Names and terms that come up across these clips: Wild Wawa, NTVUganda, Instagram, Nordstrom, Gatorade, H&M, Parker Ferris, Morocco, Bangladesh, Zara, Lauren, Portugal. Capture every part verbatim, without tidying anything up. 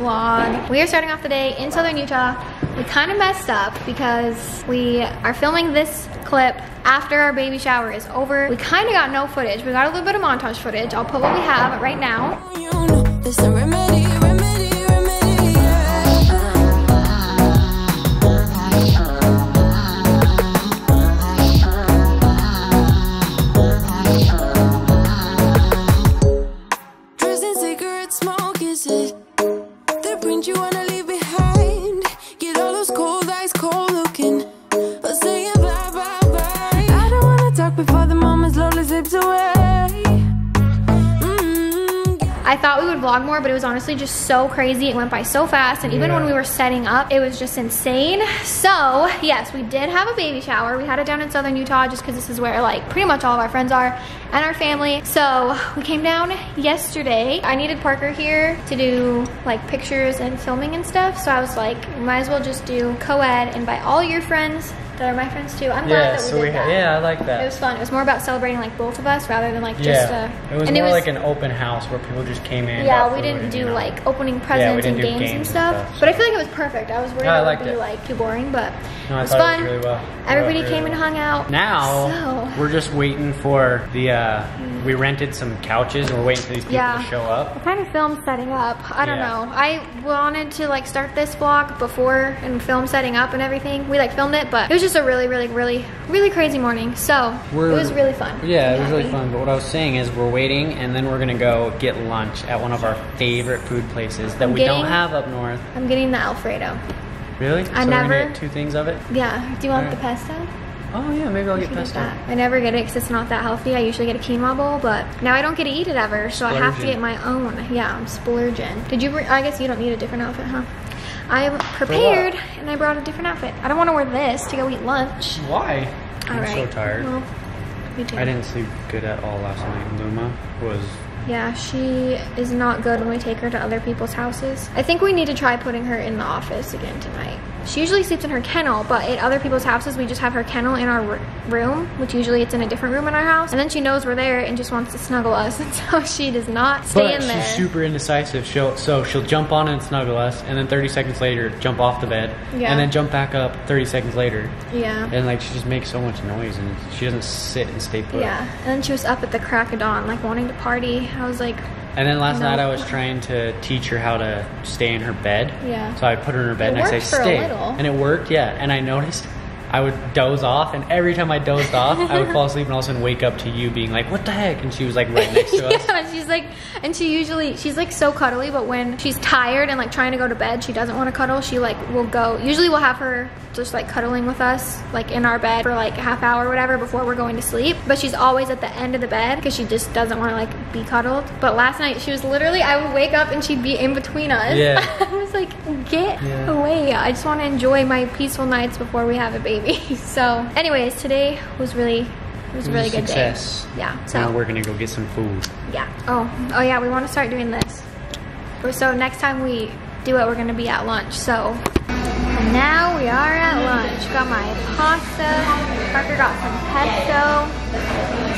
Vlog. We are starting off the day in Southern Utah. We kind of messed up because we are filming this clip after our baby shower is over. We kind of got no footage. We got a little bit of montage footage. I'll put what we have right now. You know, there's a remedy, remedy, remedy, yeah. Prison cigarette smoke is it? You wanna leave behind, get all those cold eyes, cold looking, but saying bye bye bye. I don't wanna talk before the moment slowly slips away. Mm-hmm. I thought we would vlog more, but it was honestly just so crazy. It went by so fast, and even yeah. when we were setting up, it was just insane. So yes, we did have a baby shower. We had it down in Southern Utah just because this is where like pretty much all of our friends are and our family. So we came down yesterday. I needed Parker here to do like pictures and filming and stuff. So I was like, might as well just do co-ed, invite all your friends that are my friends too. I'm yeah, glad that we so did we that. Yeah, I like that. It was fun. It was more about celebrating like both of us rather than like yeah. just a... It was and more it was, like an open house where people just came in. Yeah, we didn't do you know. like opening presents yeah, and games, games and, stuff, and stuff. But I feel like it was perfect. I was worried no, I it would be like too boring, but no, it was fun. It was really well. Everybody really came well. and hung out. Now, so. we're just waiting for the... Uh, Uh, we rented some couches and we're waiting for these people yeah. to show up. I kind of filmed setting up. I don't yeah. know. I wanted to like start this vlog before and film setting up and everything. We like filmed it, but it was just a really, really, really, really crazy morning. So we're, it was really fun. Yeah, it was really fun. But what I was saying is we're waiting and then we're going to go get lunch at one of our favorite food places that I'm we getting, don't have up north. I'm getting the Alfredo. Really? I so never. We're gonna get two things of it? Yeah. Do you want right. the pesto? Oh yeah, maybe I'll get pesto. I never get it because it's not that healthy. I usually get a quinoa bowl, but now I don't get to eat it ever, so splurging. I have to get my own. Yeah, I'm splurging. Did you, I guess you don't need a different outfit, huh? I am prepared and I brought a different outfit. I don't want to wear this to go eat lunch. Why? I'm all right. so tired. Well, me too. I didn't sleep good at all last night. Luma was... Yeah, she is not good when we take her to other people's houses. I think we need to try putting her in the office again tonight. She usually sleeps in her kennel, but at other people's houses, we just have her kennel in our room, which usually it's in a different room in our house. And then she knows we're there and just wants to snuggle us, and so she does not stay in there. But she's super indecisive, she'll, so she'll jump on and snuggle us, and then thirty seconds later, jump off the bed, yeah. and then jump back up thirty seconds later. Yeah. And like, she just makes so much noise, and she doesn't sit and stay put. Yeah, and then she was up at the crack of dawn, like wanting to party. I was like... And then last no. night I was trying to teach her how to stay in her bed. Yeah. So I put her in her bed it and I say, stay. And it worked, yeah. And I noticed I would doze off, and every time I dozed off, I would fall asleep and all of a sudden wake up to you being like, what the heck? And she was like right next to yeah, us. Yeah, she's like, and she usually, she's like so cuddly, but when she's tired and like trying to go to bed, she doesn't want to cuddle. She like will go, usually we'll have her just like cuddling with us, like in our bed for like a half hour or whatever before we're going to sleep. But she's always at the end of the bed because she just doesn't want to like be cuddled. But last night she was literally, I would wake up and she'd be in between us. Yeah. I was like, get yeah. away. I just want to enjoy my peaceful nights before we have a baby. So anyways, today was really it was a really good day. Yeah, so now we're gonna go get some food. Yeah. Oh oh yeah, we want to start doing this, so next time we do it we're gonna be at lunch. So and now we are at lunch. Got my pasta, Parker got some pesto.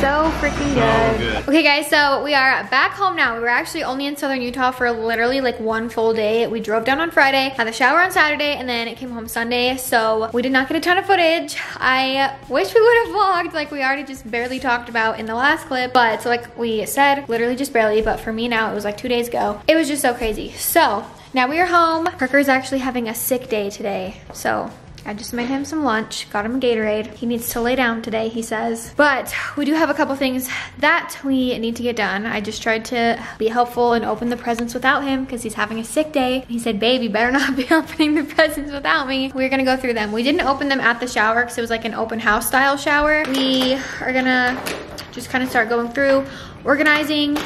So freaking good. So good. Okay guys, so we are back home now. We were actually only in Southern Utah for literally like one full day. We drove down on Friday, had the shower on Saturday, and then it came home Sunday. So we did not get a ton of footage. I wish we would have vlogged like we already just barely talked about in the last clip, but so like we said, literally just barely, but for me now it was like two days ago. It was just so crazy. So now we are home. Parker's actually having a sick day today, so I just made him some lunch, got him a Gatorade. He needs to lay down today, he says. But we do have a couple things that we need to get done. I just tried to be helpful and open the presents without him because he's having a sick day. He said, baby, better not be opening the presents without me. We're gonna go through them. We didn't open them at the shower because it was like an open house style shower. We are gonna just kind of start going through, organizing. Oh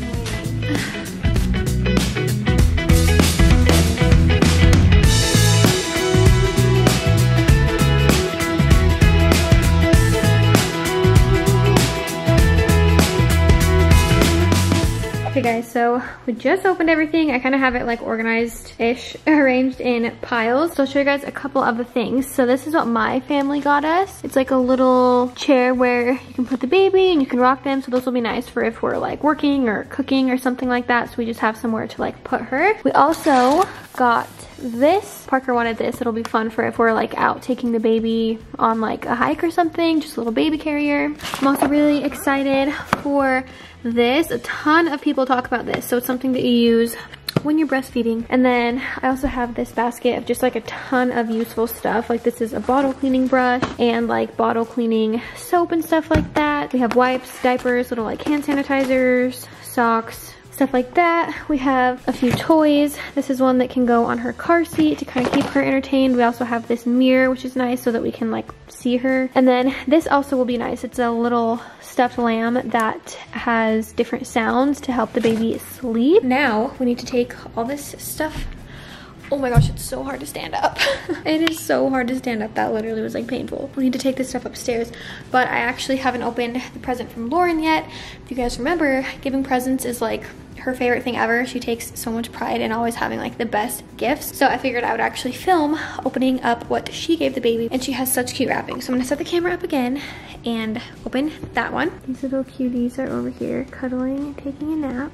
my God. Okay guys, so we just opened everything. I kind of have it like organized-ish, arranged in piles. So I'll show you guys a couple of the things. So this is what my family got us. It's like a little chair where you can put the baby and you can rock them. So those will be nice for if we're like working or cooking or something like that. So we just have somewhere to like put her. We also got this. Parker wanted this. It'll be fun for if we're like out taking the baby on like a hike or something. Just a little baby carrier. I'm also really excited for this. A ton of people talk about this, so it's something that you use when you're breastfeeding. And then I also have this basket of just like a ton of useful stuff. Like this is a bottle cleaning brush and like bottle cleaning soap and stuff like that. We have wipes, diapers, little like hand sanitizers, socks, stuff like that. We have a few toys. This is one that can go on her car seat to kind of keep her entertained. We also have this mirror, which is nice so that we can like see her. And then this also will be nice. It's a little stuffed lamb that has different sounds to help the baby sleep. Now we need to take all this stuff. Oh my gosh, it's so hard to stand up. It is so hard to stand up. That literally was like painful. We need to take this stuff upstairs, but I actually haven't opened the present from Lauren yet. If you guys remember, giving presents is like her favorite thing ever. She takes so much pride in always having like the best gifts. So I figured I would actually film opening up what she gave the baby, and she has such cute wrapping. So I'm gonna set the camera up again and open that one. These little cuties are over here cuddling and taking a nap.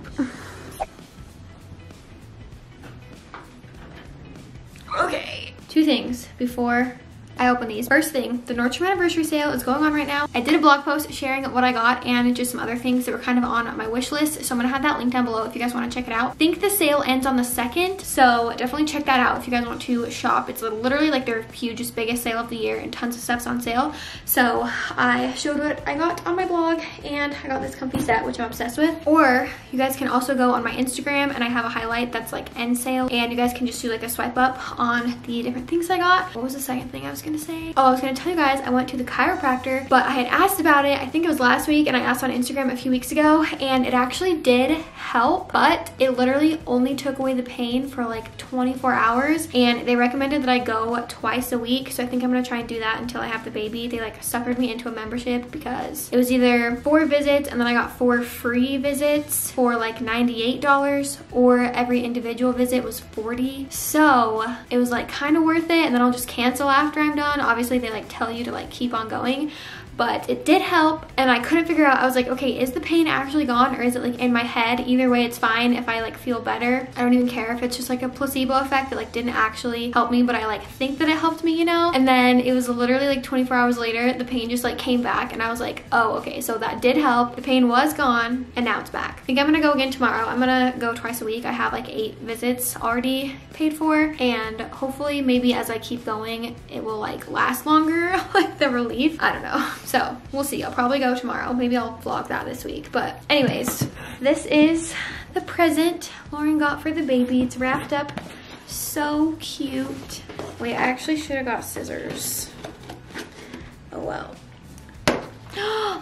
Okay, two things before I open these. First thing, the Nordstrom anniversary sale is going on right now. I did a blog post sharing what I got and just some other things that were kind of on my wish list, so I'm gonna have that link down below if you guys want to check it out. I think the sale ends on the second, so definitely check that out if you guys want to shop. It's literally like their hugest, biggest sale of the year and tons of stuff's on sale. So I showed what I got on my blog, and I got this comfy set, which I'm obsessed with. Or you guys can also go on my Instagram, and I have a highlight that's like end sale, and you guys can just do like a swipe up on the different things I got. What was the second thing I was gonna say? Oh, I was gonna tell you guys I went to the chiropractor, but I had asked about it, I think it was last week, and I asked on Instagram a few weeks ago, and it actually did help, but it literally only took away the pain for like twenty-four hours, and they recommended that I go twice a week, so I think I'm gonna try and do that until I have the baby. They like suckered me into a membership because it was either four visits and then I got four free visits for like ninety-eight dollars, or every individual visit was forty dollars, so it was like kind of worth it. And then I'll just cancel after I'm done. Obviously they like tell you to like keep on going, but it did help, and I couldn't figure out. I was like, okay, is the pain actually gone, or is it like in my head? Either way, it's fine. If I like feel better, I don't even care if it's just like a placebo effect that like didn't actually help me, but I like think that it helped me, you know. And then it was literally like twenty-four hours later, the pain just like came back, and I was like, oh, okay, so that did help. The pain was gone, and now it's back. I think I'm gonna go again tomorrow. I'm gonna go twice a week. I have like eight visits already paid for, and hopefully maybe as I keep going, it will like last longer, like the relief, I don't know. So we'll see. I'll probably go tomorrow. Maybe I'll vlog that this week. But anyways, this is the present Lauren got for the baby. It's wrapped up so cute. Wait, I actually should have got scissors. Oh well.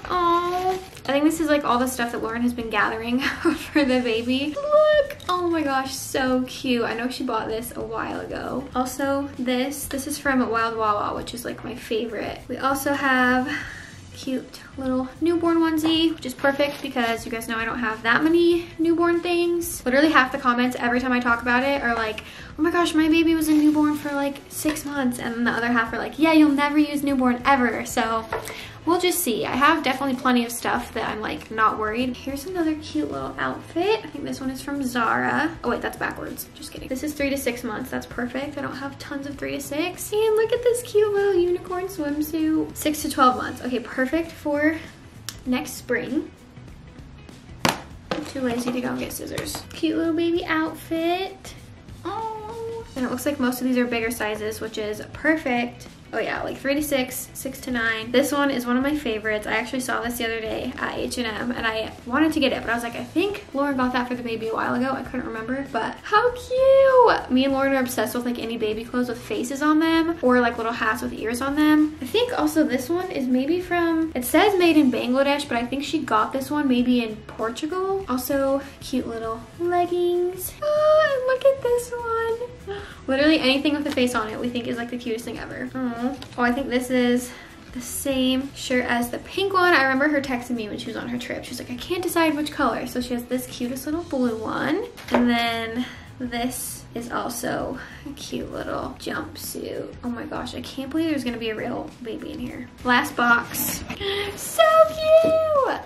Oh, I think this is like all the stuff that Lauren has been gathering for the baby. Look, oh my gosh, so cute. I know she bought this a while ago. Also this, this is from Wild Wawa, which is like my favorite. We also have cute little newborn onesie, which is perfect because you guys know I don't have that many newborn things. Literally half the comments every time I talk about it are like, oh my gosh, my baby was a newborn for like six months, and then the other half are like, yeah, you'll never use newborn ever. So we'll just see. I have definitely plenty of stuff that I'm like not worried. Here's another cute little outfit. I think this one is from Zara. Oh wait, that's backwards. Just kidding. This is three to six months. That's perfect. I don't have tons of three to six. And look at this cute little unicorn swimsuit. six to twelve months. Okay, perfect for next spring. I'm too lazy to go and get scissors. Cute little baby outfit. Oh. And it looks like most of these are bigger sizes, which is perfect. Oh yeah, like three to six, six to nine. This one is one of my favorites. I actually saw this the other day at H and M, and I wanted to get it, but I was like, I think Lauren got that for the baby a while ago. I couldn't remember, but how cute. Me and Lauren are obsessed with like any baby clothes with faces on them, or like little hats with ears on them. I think also this one is maybe from, it says made in Bangladesh, but I think she got this one maybe in Portugal. Also cute little leggings. Oh, look at this one. Literally anything with a face on it we think is like the cutest thing ever. Aww. Oh, I think this is the same shirt as the pink one. I remember her texting me when she was on her trip. She was like, I can't decide which color. So she has this cutest little blue one. And then this is also a cute little jumpsuit. Oh my gosh, I can't believe there's gonna be a real baby in here. Last box. So cute!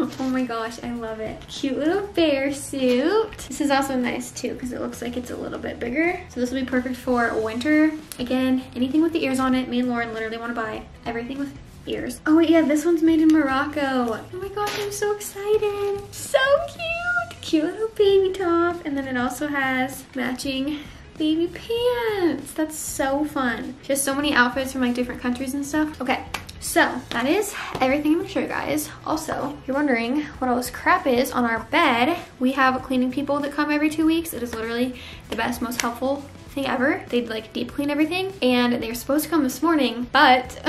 Oh my gosh, I love it. Cute little bear suit. This is also nice too because it looks like it's a little bit bigger. So this will be perfect for winter. Again, anything with the ears on it. Me and Lauren literally want to buy everything with ears. Oh wait, yeah, this one's made in Morocco. Oh my gosh, I'm so excited. So cute. Cute little baby top. And then it also has matching baby pants. That's so fun. Just so many outfits from like different countries and stuff. Okay. So that is everything I'm gonna show you guys. Also, if you're wondering what all this crap is on our bed, we have cleaning people that come every two weeks. It is literally the best, most helpful thing ever. They like deep clean everything, and they were supposed to come this morning, but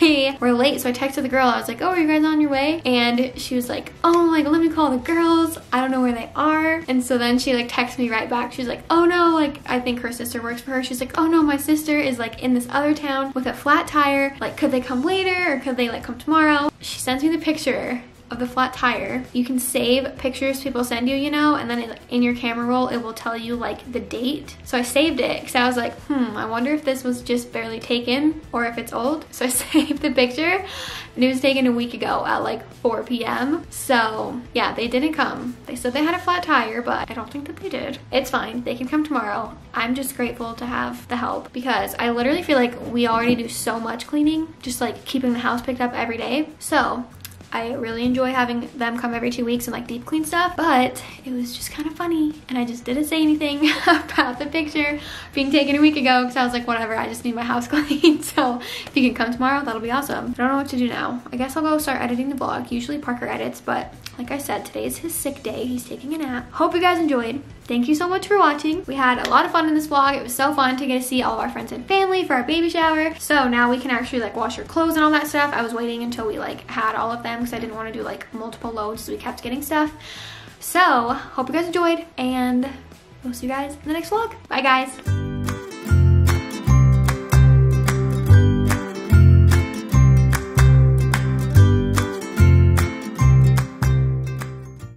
they were late. So I texted the girl. I was like, oh, are you guys on your way? And she was like, oh, like, let me call the girls. I don't know where they are. And so then she like texted me right back. She's like, oh no, like, I think her sister works for her. She's like, oh no, my sister is like in this other town with a flat tire. Like, could they come later or could they like come tomorrow? She sends me the picture of the flat tire. You can save pictures people send you, you know, and then it, in your camera roll, it will tell you like the date. So I saved it because I was like, hmm, I wonder if this was just barely taken or if it's old. So I saved the picture and it was taken a week ago at like four p m So yeah, they didn't come. They said they had a flat tire, but I don't think that they did. It's fine, they can come tomorrow. I'm just grateful to have the help because I literally feel like we already do so much cleaning, just like keeping the house picked up every day. So I really enjoy having them come every two weeks and like deep clean stuff, but it was just kind of funny and I just didn't say anything about the picture being taken a week ago because I was like, whatever, I just need my house clean. So if you can come tomorrow, that'll be awesome. I don't know what to do now. I guess I'll go start editing the vlog. Usually Parker edits, but like I said, today is his sick day. He's taking a nap. Hope you guys enjoyed. Thank you so much for watching. We had a lot of fun in this vlog. It was so fun to get to see all of our friends and family for our baby shower. So now we can actually like wash our clothes and all that stuff. I was waiting until we like had all of them because I didn't want to do like multiple loads, so we kept getting stuff. So hope you guys enjoyed, and we'll see you guys in the next vlog. Bye guys.